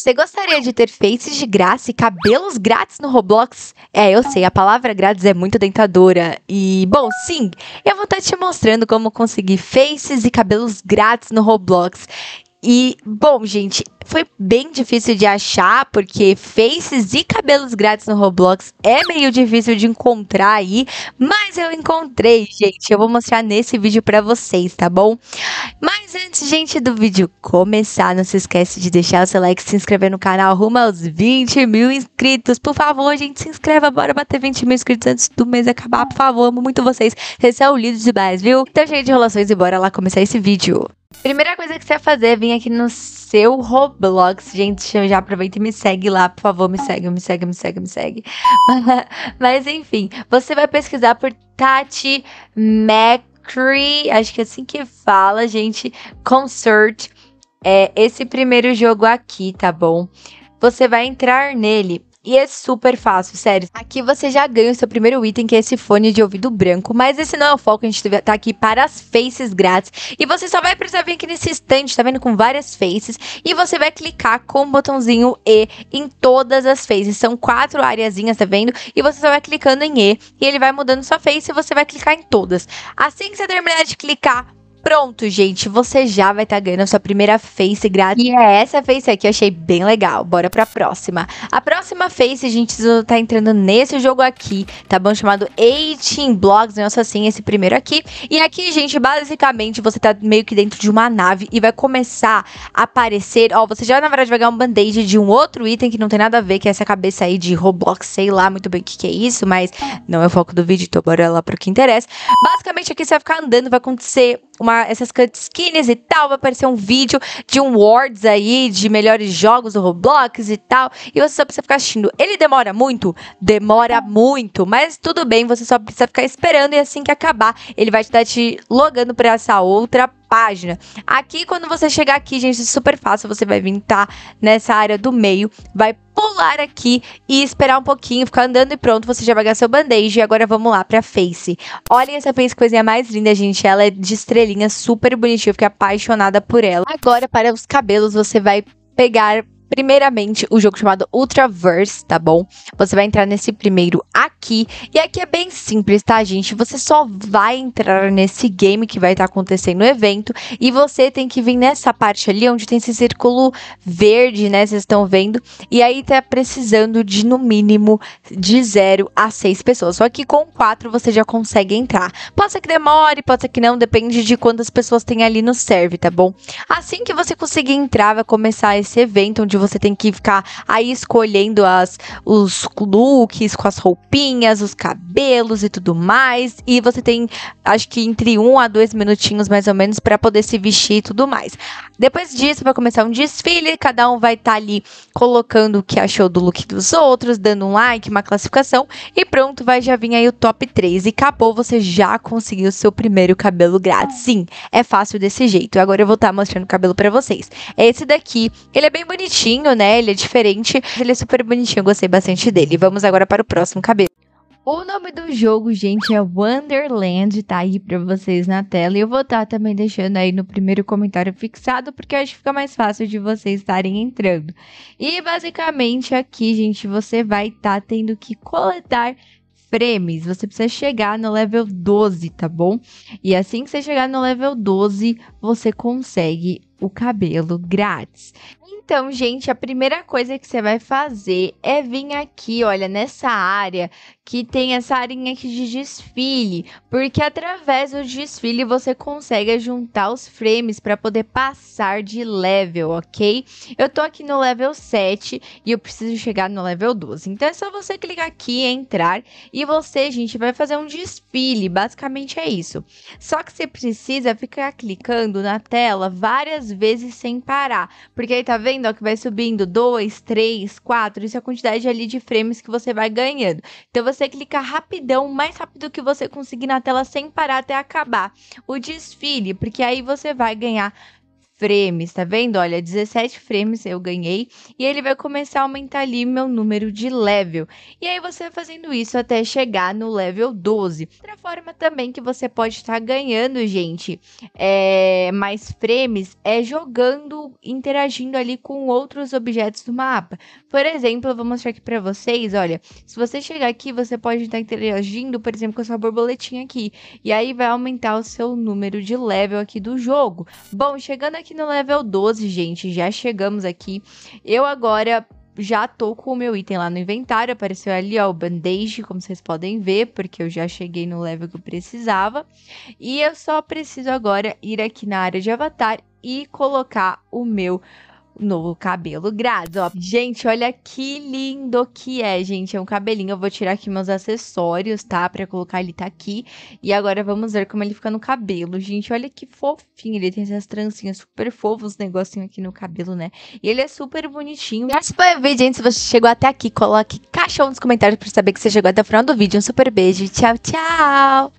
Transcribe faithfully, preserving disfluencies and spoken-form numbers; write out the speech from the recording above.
Você gostaria de ter faces de graça e cabelos grátis no Roblox? É, eu sei, a palavra grátis é muito tentadora. E, bom, sim, eu vou estar te mostrando como conseguir faces e cabelos grátis no Roblox. E, bom, gente, foi bem difícil de achar, porque faces e cabelos grátis no Roblox é meio difícil de encontrar aí, mas eu encontrei, gente. Eu vou mostrar nesse vídeo pra vocês, tá bom? Mas antes, gente, do vídeo começar, não se esquece de deixar o seu like, se inscrever no canal, rumo aos vinte mil inscritos. Por favor, gente, se inscreva, bora bater vinte mil inscritos antes do mês acabar, por favor, amo muito vocês. Esse é o Lido de Bás, viu? Então, cheio de enrolações e bora lá começar esse vídeo. Primeira coisa que você vai fazer é vir aqui no seu Roblox, gente, eu já aproveita e me segue lá, por favor, me segue, me segue, me segue, me segue. Mas enfim, você vai pesquisar por Tati Mac, acho que é assim que fala, gente, Concert, é esse primeiro jogo aqui, tá bom? Você vai entrar nele. E é super fácil, sério. Aqui você já ganha o seu primeiro item, que é esse fone de ouvido branco. Mas esse não é o foco, a gente tá aqui para as faces grátis. E você só vai precisar vir aqui nesse estante, tá vendo? Com várias faces. E você vai clicar com o botãozinho E em todas as faces. São quatro areazinhas, tá vendo? E você só vai clicando em E. E ele vai mudando sua face e você vai clicar em todas. Assim que você terminar de clicar... Pronto, gente, você já vai estar ganhando a sua primeira face grátis. E é essa face aqui, eu achei bem legal. Bora pra próxima. A próxima face, a gente tá entrando nesse jogo aqui, tá bom? Chamado eighteen blocks, nossa, assim, esse primeiro aqui. E aqui, gente, basicamente, você tá meio que dentro de uma nave e vai começar a aparecer... Ó, você já, na verdade, vai ganhar um band-aid de um outro item que não tem nada a ver, que é essa cabeça aí de Roblox, sei lá muito bem o que que é isso, mas não é o foco do vídeo, então bora lá pro que interessa. Basicamente, aqui você vai ficar andando, vai acontecer... Uma, essas cutscenes e tal, vai aparecer um vídeo de um awards aí, de melhores jogos do Roblox e tal, e você só precisa ficar assistindo. Ele demora muito? Demora muito, mas tudo bem, você só precisa ficar esperando e assim que acabar, ele vai te dar te logando pra essa outra página. Aqui, quando você chegar aqui, gente, é super fácil, você vai vir, tá, nessa área do meio, vai pular aqui e esperar um pouquinho, ficar andando e pronto, você já vai ganhar seu band-aid. E agora vamos lá pra face. Olhem essa face, coisinha mais linda, gente, ela é de estrelinha, super bonitinha, eu fiquei apaixonada por ela. Agora, para os cabelos, você vai pegar... Primeiramente, o jogo chamado Ultraverse, tá bom? Você vai entrar nesse primeiro aqui. E aqui é bem simples, tá, gente? Você só vai entrar nesse game que vai estar acontecendo no evento. E você tem que vir nessa parte ali, onde tem esse círculo verde, né? Vocês estão vendo. E aí tá precisando de, no mínimo, de zero a seis pessoas. Só que com quatro você já consegue entrar. Pode ser que demore, pode ser que não. Depende de quantas pessoas tem ali no serve, tá bom? Assim que você conseguir entrar, vai começar esse evento, onde você tem que ficar aí escolhendo as, os looks com as roupinhas, os cabelos e tudo mais. E você tem, acho que entre um a dois minutinhos mais ou menos para poder se vestir e tudo mais. Depois disso vai começar um desfile, cada um vai estar tá ali colocando o que achou do look dos outros, dando um like, uma classificação. E pronto, vai já vir aí o top três. E acabou, você já conseguiu o seu primeiro cabelo grátis. Sim, é fácil desse jeito. Agora eu vou estar tá mostrando o cabelo para vocês. Esse daqui, ele é bem bonitinho, né? Ele é diferente, ele é super bonitinho, eu gostei bastante dele. Vamos agora para o próximo cabelo. O nome do jogo, gente, é Wonderland, tá aí pra vocês na tela. E eu vou estar também deixando aí no primeiro comentário fixado, porque eu acho que fica mais fácil de vocês estarem entrando. E basicamente aqui, gente, você vai estar tendo que coletar frames. Você precisa chegar no level doze, tá bom? E assim que você chegar no level doze, você consegue o cabelo grátis. Então, gente, a primeira coisa que você vai fazer é vir aqui, olha, nessa área que tem essa arinha aqui de desfile, porque através do desfile você consegue juntar os frames para poder passar de level, ok? Eu tô aqui no level sete e eu preciso chegar no level doze, então é só você clicar aqui, entrar, e você, gente, vai fazer um desfile, basicamente é isso. Só que você precisa ficar clicando na tela várias vezes sem parar, porque aí tá vendo? Ó, que vai subindo dois, três, quatro, isso é a quantidade ali de frames que você vai ganhando. Então você clica rapidão, mais rápido que você conseguir na tela sem parar até acabar o desfile, porque aí você vai ganhar frames, tá vendo? Olha, dezessete frames eu ganhei e ele vai começar a aumentar ali meu número de level. E aí você vai fazendo isso até chegar no level doze. Outra forma também que você pode estar ganhando, gente, é... mais frames é jogando, interagindo ali com outros objetos do mapa. Por exemplo, eu vou mostrar aqui pra vocês, olha, se você chegar aqui, você pode estar interagindo, por exemplo, com essa borboletinha aqui. E aí vai aumentar o seu número de level aqui do jogo. Bom, chegando aqui no level doze, gente, já chegamos aqui. Eu agora já tô com o meu item lá no inventário, apareceu ali, ó, o bandage, como vocês podem ver, porque eu já cheguei no level que eu precisava. E eu só preciso agora ir aqui na área de avatar e colocar o meu novo cabelo grátis, ó. Gente, olha que lindo que é, gente. É um cabelinho. Eu vou tirar aqui meus acessórios, tá? Pra colocar ele, tá aqui. E agora vamos ver como ele fica no cabelo. Gente, olha que fofinho. Ele tem essas trancinhas super fofas, os negocinhos aqui no cabelo, né? E ele é super bonitinho. E essa foi o vídeo, gente. Se você chegou até aqui, coloque caixão nos comentários pra saber que você chegou até o final do vídeo. Um super beijo. Tchau, tchau!